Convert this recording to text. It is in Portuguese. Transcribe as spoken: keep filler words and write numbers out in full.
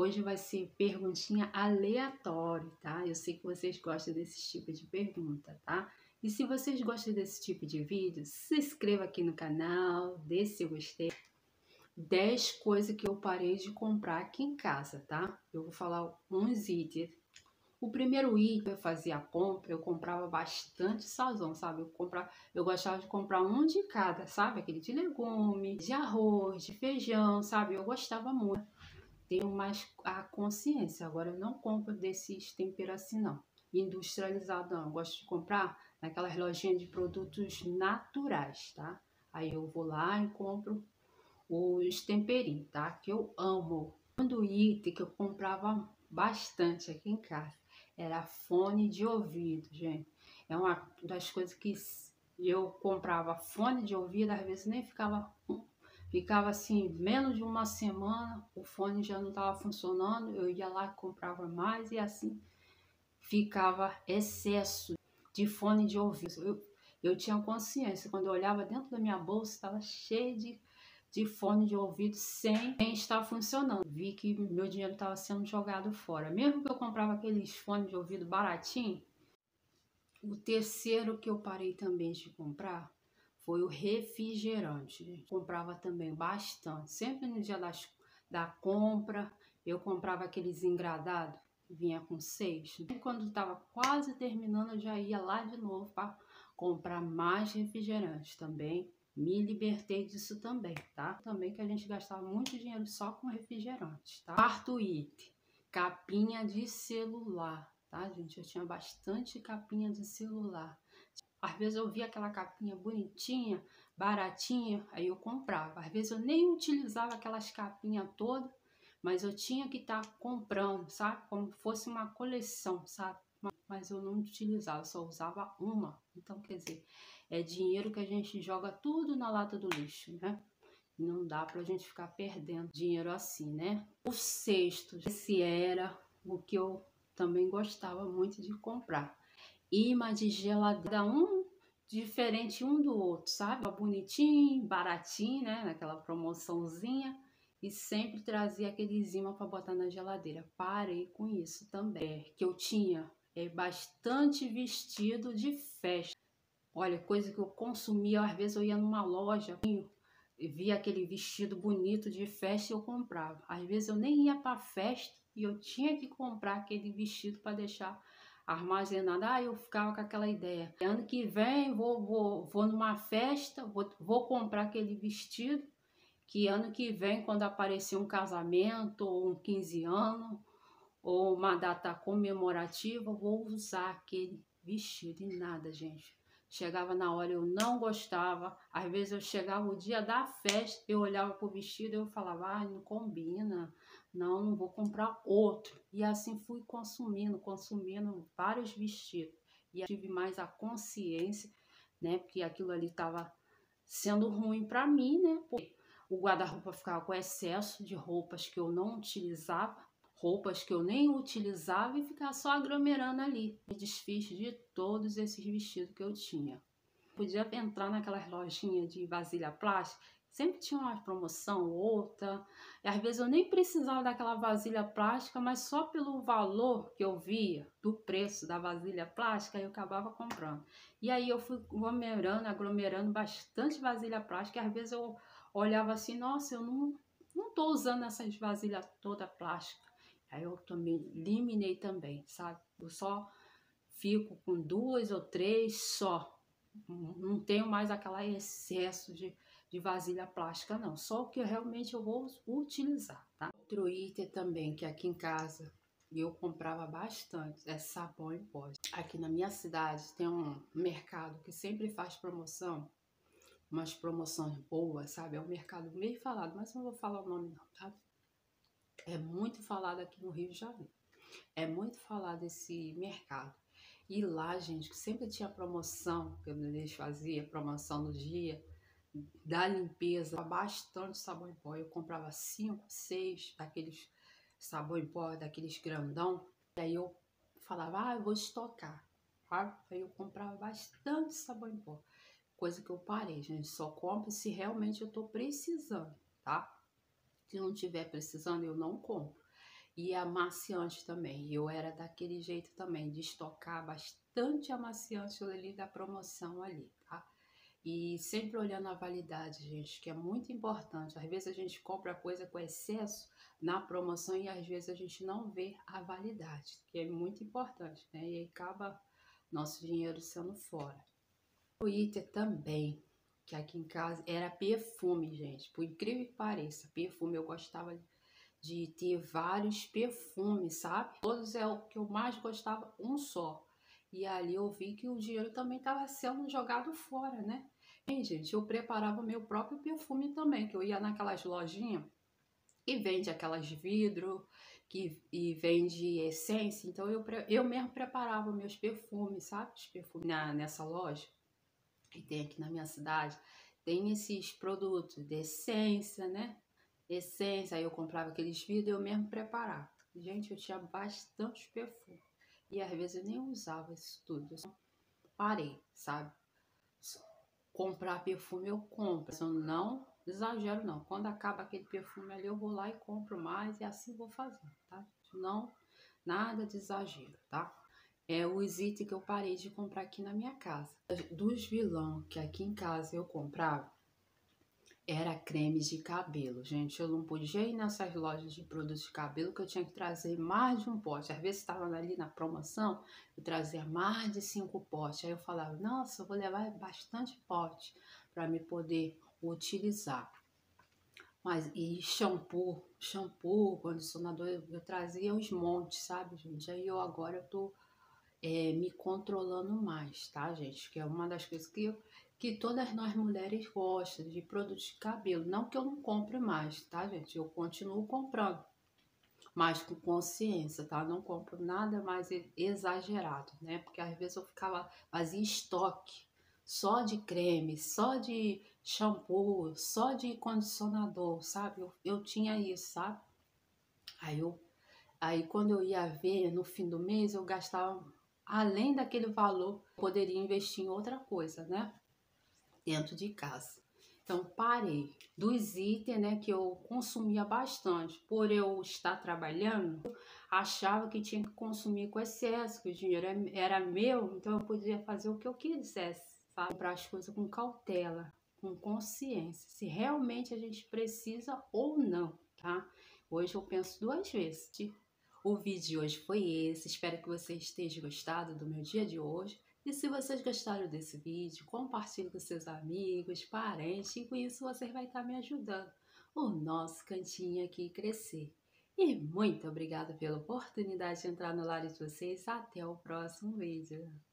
Hoje vai ser perguntinha aleatória, tá? Eu sei que vocês gostam desse tipo de pergunta, tá? E se vocês gostam desse tipo de vídeo, se inscreva aqui no canal, dê seu gostei. dez coisas que eu parei de comprar aqui em casa, tá? Eu vou falar uns itens. O primeiro item que eu fazia a compra, eu comprava bastante sazão, sabe? Eu, comprava, eu gostava de comprar um de cada, sabe? Aquele de legume, de arroz, de feijão, sabe? Eu gostava muito. Tenho mais a consciência. Agora eu não compro desses temperos assim, não. Industrializado, não. Eu gosto de comprar naquelas lojinhas de produtos naturais, tá? Aí eu vou lá e compro os temperinhos, tá? Que eu amo. Quando item que eu comprava bastante aqui em casa era fone de ouvido, gente. É uma das coisas que eu comprava fone de ouvido, às vezes nem ficava... Ficava assim, menos de uma semana, o fone já não estava funcionando, eu ia lá, comprava mais e assim ficava excesso de fone de ouvido. Eu, eu tinha consciência, quando eu olhava dentro da minha bolsa, estava cheio de, de fone de ouvido sem estar funcionando. Vi que meu dinheiro estava sendo jogado fora. Mesmo que eu comprava aqueles fones de ouvido baratinho. O terceiro que eu parei também de comprar foi o refrigerante. Comprava também bastante. Sempre no dia das, da compra, eu comprava aqueles engradados, vinha com seis. E quando estava quase terminando, eu já ia lá de novo para comprar mais refrigerante também. Me libertei disso também, tá? Também que a gente gastava muito dinheiro só com refrigerante, tá? Quarto item, capinha de celular, tá, gente? Eu tinha bastante capinha de celular. Às vezes eu via aquela capinha bonitinha, baratinha, aí eu comprava. Às vezes eu nem utilizava aquelas capinhas todas, mas eu tinha que estar tá comprando, sabe? Como fosse uma coleção, sabe? Mas eu não utilizava, só usava uma. Então, quer dizer, é dinheiro que a gente joga tudo na lata do lixo, né? Não dá pra gente ficar perdendo dinheiro assim, né? O sexto, esse era o que eu também gostava muito de comprar. Imã de geladeira, um diferente um do outro, sabe? Bonitinho, baratinho, né? Naquela promoçãozinha. E sempre trazia aqueles imã para botar na geladeira. Parei com isso também. É, que eu tinha é, bastante vestido de festa. Olha, coisa que eu consumia. Às vezes eu ia numa loja e via aquele vestido bonito de festa e eu comprava. Às vezes eu nem ia para festa e eu tinha que comprar aquele vestido para deixar armazenada. Ah, eu ficava com aquela ideia. Ano que vem vou, vou, vou numa festa, vou, vou comprar aquele vestido, que ano que vem, quando aparecer um casamento, ou um quinze anos, ou uma data comemorativa, vou usar aquele vestido. E nada, gente. Chegava na hora, eu não gostava. Às vezes eu chegava o dia da festa, eu olhava pro vestido e eu falava, ah, não combina, não, não vou comprar outro. E assim fui consumindo, consumindo vários vestidos. E tive mais a consciência, né, porque aquilo ali estava sendo ruim para mim, né? Porque o guarda-roupa ficava com excesso de roupas que eu não utilizava, roupas que eu nem utilizava e ficar só aglomerando ali. Me desfiz de todos esses vestidos que eu tinha. Podia entrar naquelas lojinhas de vasilha plástica, sempre tinha uma promoção ou outra. E às vezes eu nem precisava daquela vasilha plástica, mas só pelo valor que eu via do preço da vasilha plástica, eu acabava comprando. E aí eu fui aglomerando, aglomerando bastante vasilha plástica. E às vezes eu olhava assim, nossa, eu não, não tô usando essas vasilhas toda plástica. Aí eu também eliminei também, sabe? Eu só fico com duas ou três só. Não tenho mais aquele excesso de, de vasilha plástica, não. Só o que realmente eu vou utilizar, tá? Outro item também que aqui em casa eu comprava bastante é sabão em pó. Aqui na minha cidade tem um mercado que sempre faz promoção. Umas promoções boas, sabe? É um mercado meio falado, mas não vou falar o nome não, tá? É muito falado aqui no Rio de Janeiro. É muito falado esse mercado. E lá, gente, que sempre tinha promoção, que eles faziam promoção no dia, da limpeza, bastante sabão em pó. Eu comprava cinco, seis daqueles sabão em pó, daqueles grandão. E aí eu falava, ah, eu vou estocar. Aí eu comprava bastante sabão em pó. Coisa que eu parei, gente. Só compro se realmente eu tô precisando, tá? Se não estiver precisando, eu não compro. E amaciante também. Eu era daquele jeito também, de estocar bastante amaciante ali da promoção ali, tá? E sempre olhando a validade, gente, que é muito importante. Às vezes a gente compra coisa com excesso na promoção e às vezes a gente não vê a validade, que é muito importante, né? E aí acaba nosso dinheiro sendo fora. O item também, que aqui em casa era perfume, gente. Por incrível que pareça, perfume eu gostava de... de ter vários perfumes, sabe? Todos é o que eu mais gostava, um só. E ali eu vi que o dinheiro também estava sendo jogado fora, né? E, gente, eu preparava meu próprio perfume também, que eu ia naquelas lojinhas e vende aquelas de vidro, que, e vende essência. Então, eu, eu mesmo preparava meus perfumes, sabe? Os perfumes na, nessa loja que tem aqui na minha cidade. Tem esses produtos de essência, né? Essência, aí eu comprava aqueles vidros e eu mesmo preparava. Gente, eu tinha bastante perfume. E às vezes eu nem usava isso tudo. Eu só parei, sabe? Só comprar perfume eu compro. Eu não exagero, não. Quando acaba aquele perfume ali, eu vou lá e compro mais. E assim vou fazendo, tá? Não, nada de exagero, tá? É os itens que eu parei de comprar aqui na minha casa. Dos vilão que aqui em casa eu comprava, era creme de cabelo, gente. Eu não podia ir nessas lojas de produtos de cabelo que eu tinha que trazer mais de um pote. Às vezes estava ali na promoção, eu trazia mais de cinco potes. Aí eu falava, nossa, eu vou levar bastante pote para me poder utilizar. Mas, e shampoo, shampoo, condicionador, eu, eu trazia uns montes, sabe, gente? Aí eu agora eu tô é, me controlando mais, tá, gente? Que é uma das coisas que eu... que todas nós mulheres gostam de produtos de cabelo. Não que eu não compre mais, tá, gente? Eu continuo comprando, mas com consciência, tá? Não compro nada mais exagerado, né? Porque às vezes eu ficava fazia estoque só de creme, só de shampoo, só de condicionador, sabe? Eu, eu tinha isso, sabe? Aí, eu, aí quando eu ia ver, no fim do mês, eu gastava, além daquele valor, poderia investir em outra coisa, né? Dentro de casa. Então, parei dos itens, né, que eu consumia bastante. Por eu estar trabalhando, achava que tinha que consumir com excesso, que o dinheiro era meu, então eu podia fazer o que eu quisesse, sabe? Comprar as coisas com cautela, com consciência, se realmente a gente precisa ou não, tá? Hoje eu penso duas vezes. O vídeo de hoje foi esse. Espero que vocês tenham gostado do meu dia de hoje. E se vocês gostaram desse vídeo, compartilhe com seus amigos, parentes, e com isso vocês vão estar me ajudando o nosso cantinho aqui crescer. E muito obrigada pela oportunidade de entrar no lar de vocês. Até o próximo vídeo.